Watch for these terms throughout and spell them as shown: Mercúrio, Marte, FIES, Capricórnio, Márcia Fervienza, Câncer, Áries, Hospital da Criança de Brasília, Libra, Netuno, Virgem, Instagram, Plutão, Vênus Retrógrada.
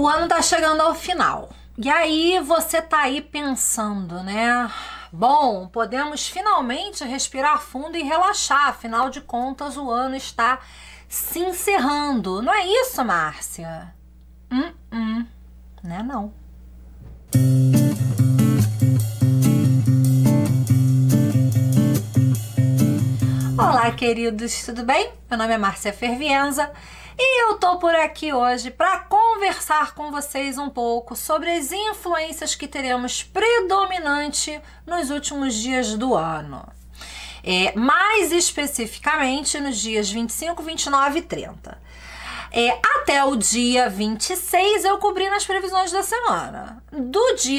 O ano tá chegando ao final. E aí você tá aí pensando, né? Bom, podemos finalmente respirar fundo e relaxar. Afinal de contas, o ano está se encerrando. Não é isso, Márcia? Não é não. Olá, queridos, tudo bem? Meu nome é Márcia Fervienza e eu tô por aqui hoje para conversar com vocês um pouco sobre as influências que teremos predominante nos últimos dias do ano. Mais especificamente nos dias 25, 29 e 30. Até o dia 26 eu cobri nas previsões da semana.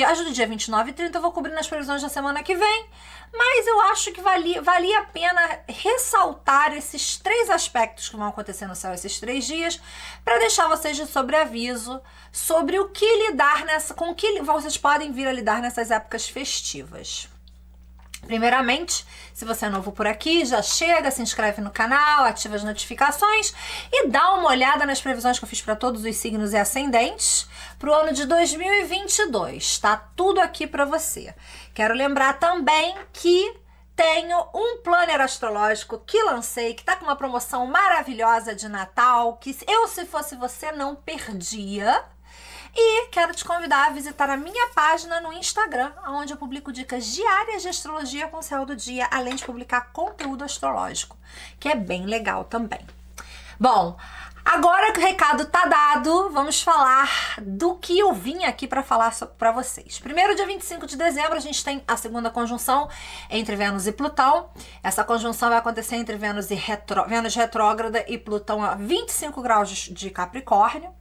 As do dia 29 e 30 eu vou cobrir nas previsões da semana que vem, mas eu acho que valia a pena ressaltar esses três aspectos que vão acontecer no céu esses 3 dias, para deixar vocês de sobreaviso sobre o que lidar com o que vocês podem vir a lidar nessas épocas festivas. Primeiramente, se você é novo por aqui, já chega, se inscreve no canal, ativa as notificações e dá uma olhada nas previsões que eu fiz para todos os signos e ascendentes para o ano de 2022. Tá tudo aqui para você. Quero lembrar também que tenho um planner astrológico que lancei, que tá com uma promoção maravilhosa de Natal, que eu, se fosse você, não perdia. E quero te convidar a visitar a minha página no Instagram, onde eu publico dicas diárias de astrologia com o céu do dia, além de publicar conteúdo astrológico, que é bem legal também. Bom, agora que o recado tá dado, vamos falar do que eu vim aqui para falar para vocês. Primeiro, dia 25 de dezembro, a gente tem a segunda conjunção entre Vênus e Plutão. Essa conjunção vai acontecer entre Vênus Retrógrada e Plutão a 25 graus de Capricórnio.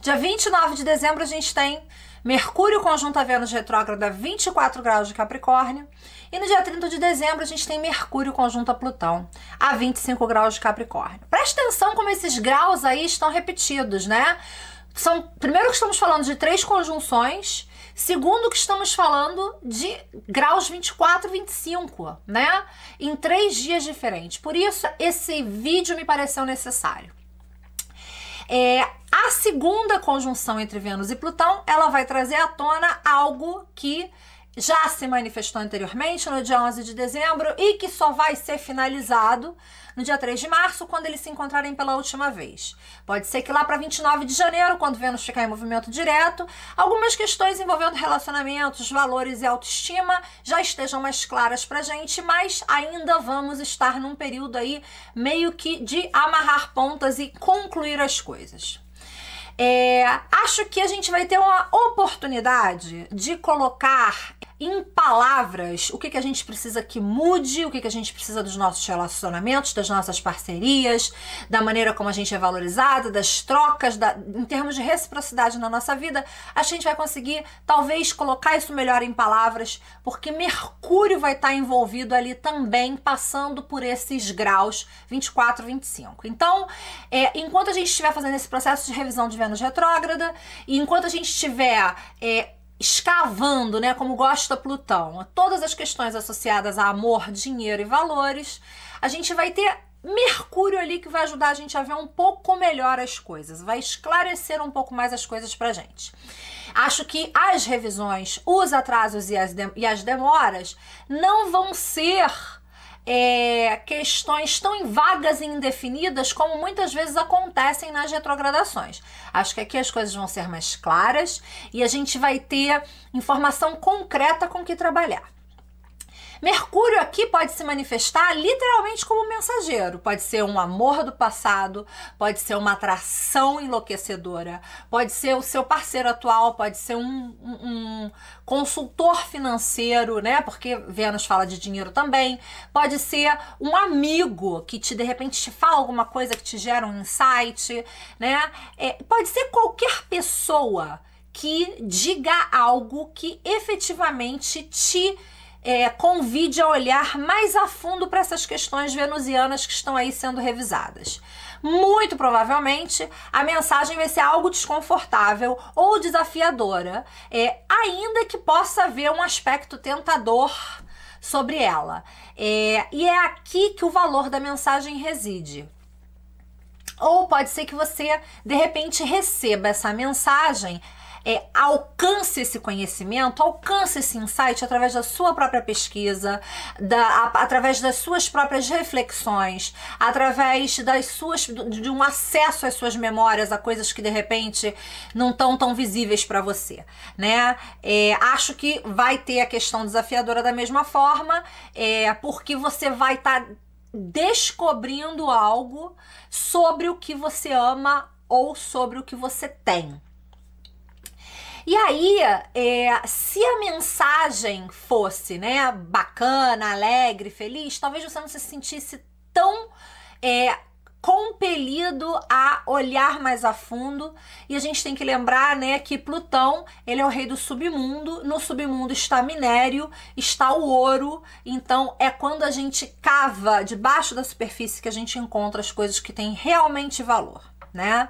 Dia 29 de dezembro a gente tem Mercúrio conjunto a Vênus retrógrada a 24 graus de Capricórnio. E no dia 30 de dezembro a gente tem Mercúrio conjunto a Plutão a 25 graus de Capricórnio. Presta atenção como esses graus aí estão repetidos, né? Primeiro que estamos falando de 3 conjunções, segundo que estamos falando de graus 24 e 25, né? Em 3 dias diferentes. Por isso esse vídeo me pareceu necessário. A segunda conjunção entre Vênus e Plutão, ela vai trazer à tona algo que já se manifestou anteriormente no dia 11 de dezembro e que só vai ser finalizado no dia 3 de março, quando eles se encontrarem pela última vez. Pode ser que lá para 29 de janeiro, quando Vênus ficar em movimento direto, algumas questões envolvendo relacionamentos, valores e autoestima já estejam mais claras pra gente, mas ainda vamos estar num período aí meio que de amarrar pontas e concluir as coisas. Acho que a gente vai ter uma oportunidade de colocar em palavras o que a gente precisa que mude, o que a gente precisa dos nossos relacionamentos, das nossas parcerias, da maneira como a gente é valorizada, das trocas, em termos de reciprocidade na nossa vida. A gente vai conseguir, talvez, colocar isso melhor em palavras, porque Mercúrio vai estar envolvido ali também, passando por esses graus 24, 25. Então, enquanto a gente estiver fazendo esse processo de revisão de Vênus retrógrada, e enquanto a gente estiver escavando, né, como gosta Plutão, todas as questões associadas a amor, dinheiro e valores, a gente vai ter Mercúrio ali que vai ajudar a gente a ver um pouco melhor as coisas, vai esclarecer um pouco mais as coisas pra gente. Acho que as revisões, os atrasos e as demoras não vão ser questões tão vagas e indefinidas como muitas vezes acontecem nas retrogradações. Acho que aqui as coisas vão ser mais claras e a gente vai ter informação concreta com que trabalhar. Mercúrio aqui pode se manifestar literalmente como mensageiro. Pode ser um amor do passado, pode ser uma atração enlouquecedora, pode ser o seu parceiro atual, pode ser um consultor financeiro, né? Porque Vênus fala de dinheiro também. Pode ser um amigo que de repente te fala alguma coisa que te gera um insight, né? Pode ser qualquer pessoa que diga algo que efetivamente te convide a olhar mais a fundo para essas questões venusianas que estão aí sendo revisadas. Muito provavelmente a mensagem vai ser algo desconfortável ou desafiadora, ainda que possa haver um aspecto tentador sobre ela. E é aqui que o valor da mensagem reside. Ou pode ser que você, de repente, receba essa mensagem, alcance esse conhecimento, alcance esse insight através da sua própria pesquisa, através das suas próprias reflexões, através das suas, de um acesso às suas memórias, a coisas que de repente não estão tão visíveis para você, né? Acho que vai ter a questão desafiadora da mesma forma, porque você vai estar descobrindo algo sobre o que você ama ou sobre o que você tem. E aí, se a mensagem fosse, né, bacana, alegre, feliz, talvez você não se sentisse tão compelido a olhar mais a fundo. E a gente tem que lembrar, né, que Plutão, ele é o rei do submundo. No submundo está minério, está o ouro. Então, é quando a gente cava debaixo da superfície que a gente encontra as coisas que têm realmente valor, né?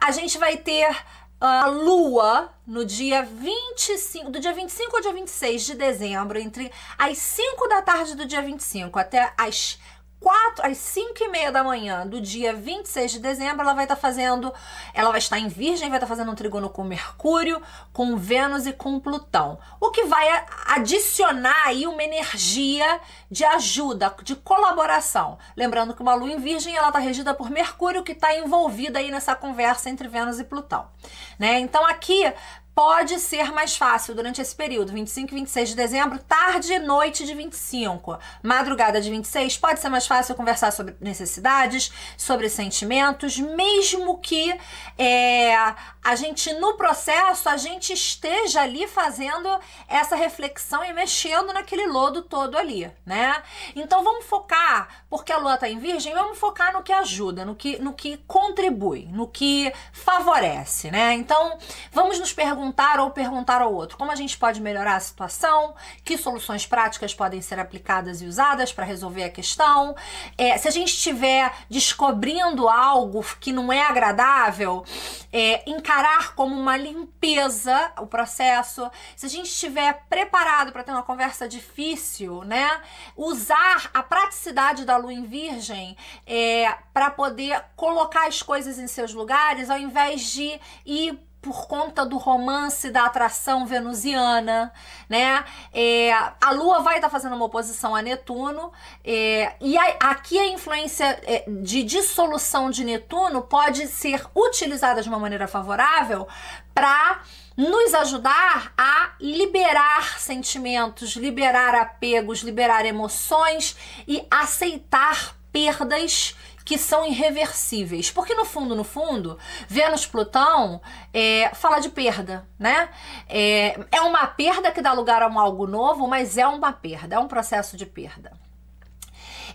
A gente vai ter a Lua no dia 25, do dia 25 ao dia 26 de dezembro, entre as 5 da tarde do dia 25 até as 5:30 da manhã do dia 26 de dezembro, ela vai estar em Virgem, vai estar fazendo um trígono com Mercúrio, com Vênus e com Plutão, o que vai adicionar aí uma energia de ajuda, de colaboração. Lembrando que uma lua em Virgem, ela está regida por Mercúrio, que está envolvida aí nessa conversa entre Vênus e Plutão, né? Então aqui pode ser mais fácil durante esse período, 25 e 26 de dezembro, tarde e noite de 25, madrugada de 26, pode ser mais fácil conversar sobre necessidades, sobre sentimentos, mesmo que a gente, no processo, a gente esteja ali fazendo essa reflexão e mexendo naquele lodo todo ali, né? Então vamos focar, porque a Lua está em Virgem, vamos focar no que ajuda, no que contribui, no que favorece, né? Então vamos nos perguntar, perguntar ao outro como a gente pode melhorar a situação, que soluções práticas podem ser aplicadas e usadas para resolver a questão. Se a gente estiver descobrindo algo que não é agradável, encarar como uma limpeza o processo. Se a gente estiver preparado para ter uma conversa difícil, né, usar a praticidade da Lua em Virgem para poder colocar as coisas em seus lugares, ao invés de ir por conta do romance, da atração venusiana, né? A Lua vai estar fazendo uma oposição a Netuno, e aqui a influência de dissolução de Netuno pode ser utilizada de uma maneira favorável para nos ajudar a liberar sentimentos, liberar apegos, liberar emoções e aceitar perdas que são irreversíveis, porque no fundo, Vênus Plutão fala de perda, né? É uma perda que dá lugar a algo novo, mas é uma perda, é um processo de perda.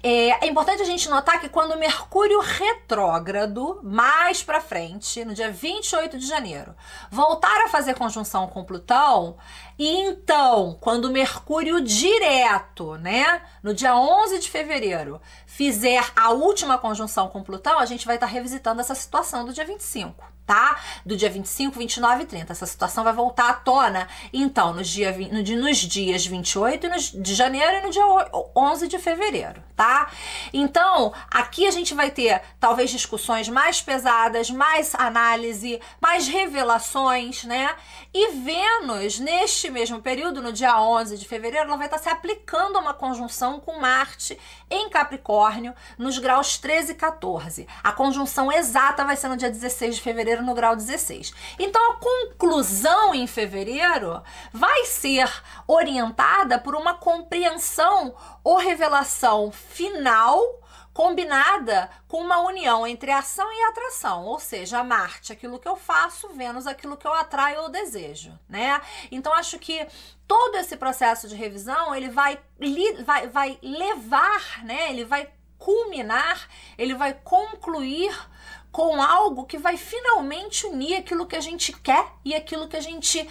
É importante a gente notar que quando Mercúrio retrógrado, mais pra frente, no dia 28 de janeiro, voltar a fazer conjunção com Plutão, e então, quando Mercúrio direto, né, no dia 11 de fevereiro, fizer a última conjunção com Plutão, a gente vai estar revisitando essa situação do dia 25. Tá? Do dia 25, 29 e 30. Essa situação vai voltar à tona, então, nos dias 28 de janeiro e no dia 11 de fevereiro, tá? Então, aqui a gente vai ter, talvez, discussões mais pesadas, mais análise, mais revelações, né? E Vênus, neste mesmo período, no dia 11 de fevereiro, ela vai estar se aplicando a uma conjunção com Marte em Capricórnio, nos graus 13 e 14. A conjunção exata vai ser no dia 16 de fevereiro, no grau 16. Então a conclusão em fevereiro vai ser orientada por uma compreensão ou revelação final combinada com uma união entre ação e atração, ou seja, Marte, aquilo que eu faço, Vênus, aquilo que eu atraio ou desejo, né? Então acho que todo esse processo de revisão, ele vai levar, né? Ele vai culminar, ele vai concluir com algo que vai finalmente unir aquilo que a gente quer e aquilo que a gente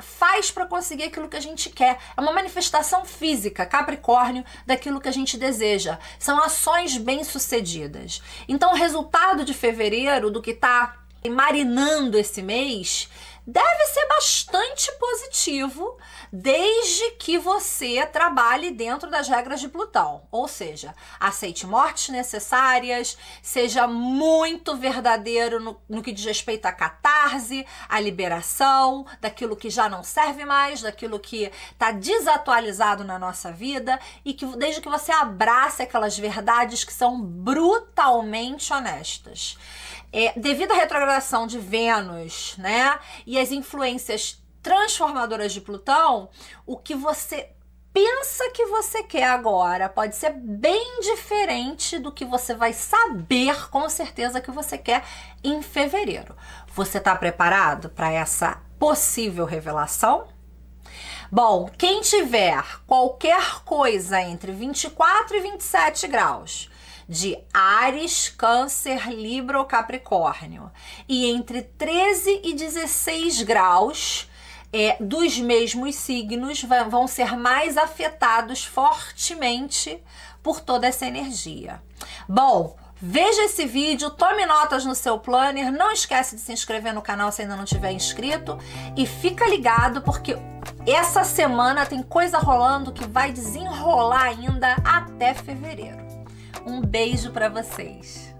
faz para conseguir aquilo que a gente quer. É uma manifestação física, Capricórnio, daquilo que a gente deseja. São ações bem-sucedidas. Então, o resultado de fevereiro, do que está marinando esse mês, deve ser bastante positivo, desde que você trabalhe dentro das regras de Plutão. Ou seja, aceite mortes necessárias, seja muito verdadeiro no que diz respeito à catarse, à liberação daquilo que já não serve mais, daquilo que está desatualizado na nossa vida, e que desde que você abrace aquelas verdades que são brutalmente honestas. Devido à retrogradação de Vênus, né, e as influências transformadoras de Plutão, o que você pensa que você quer agora pode ser bem diferente do que você vai saber com certeza que você quer em fevereiro. Você está preparado para essa possível revelação? Bom, quem tiver qualquer coisa entre 24 e 27 graus, de Áries, Câncer, Libra ou Capricórnio, e entre 13 e 16 graus dos mesmos signos vão ser mais afetados fortemente por toda essa energia. Bom, veja esse vídeo, tome notas no seu planner, não esquece de se inscrever no canal se ainda não tiver inscrito, e fica ligado porque essa semana tem coisa rolando que vai desenrolar ainda até fevereiro. Um beijo para vocês.